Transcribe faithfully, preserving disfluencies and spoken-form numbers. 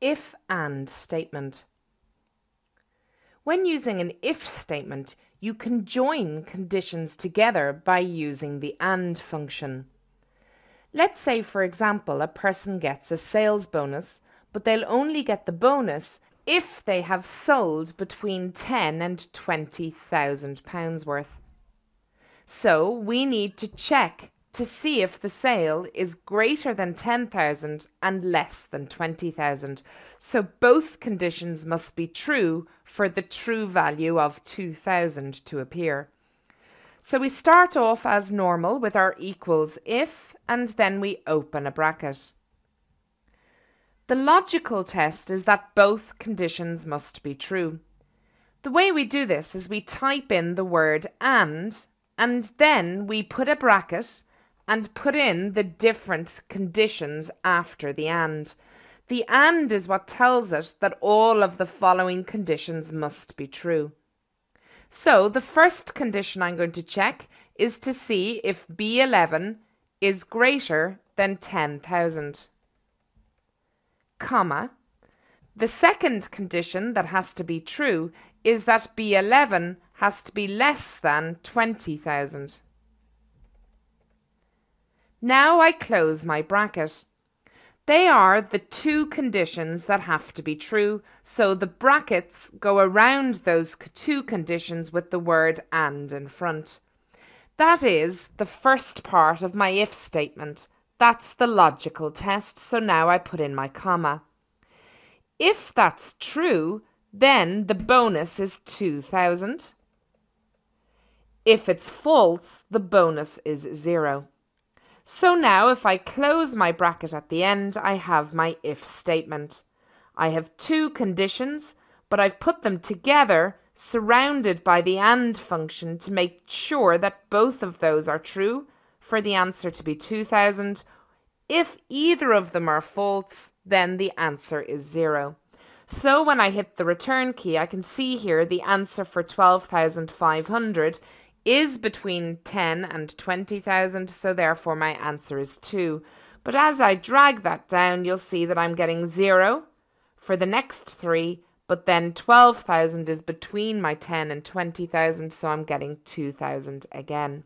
if and statement. When using an if statement, you can join conditions together by using the AND function. Let's say, for example, a person gets a sales bonus, but they'll only get the bonus if they have sold between ten thousand and twenty thousand pounds worth. So we need to check to see if the sale is greater than ten thousand and less than twenty thousand. So both conditions must be true for the true value of two thousand to appear. So we start off as normal with our equals if, and then we open a bracket. The logical test is that both conditions must be true. The way we do this is we type in the word AND, and then we put a bracket and put in the different conditions after the AND. The AND is what tells us that all of the following conditions must be true. So the first condition I'm going to check is to see if B eleven is greater than ten thousand. Comma. The second condition that has to be true is that B eleven has to be less than twenty thousand. Now I close my bracket. They are the two conditions that have to be true, so the brackets go around those two conditions with the word AND in front. That is the first part of my if statement. That's the logical test, so now I put in my comma. If that's true, then the bonus is two thousand. If it's false, the bonus is zero. So now if I close my bracket at the end, I have my if statement. I have two conditions, but I've put them together, surrounded by the AND function, to make sure that both of those are true, for the answer to be two thousand. If either of them are false, then the answer is zero. So when I hit the return key, I can see here the answer for twelve thousand five hundred is between ten and twenty thousand, so therefore my answer is two. But as I drag that down, you'll see that I'm getting zero for the next three, but then twelve thousand is between my ten and twenty thousand, so I'm getting two thousand again.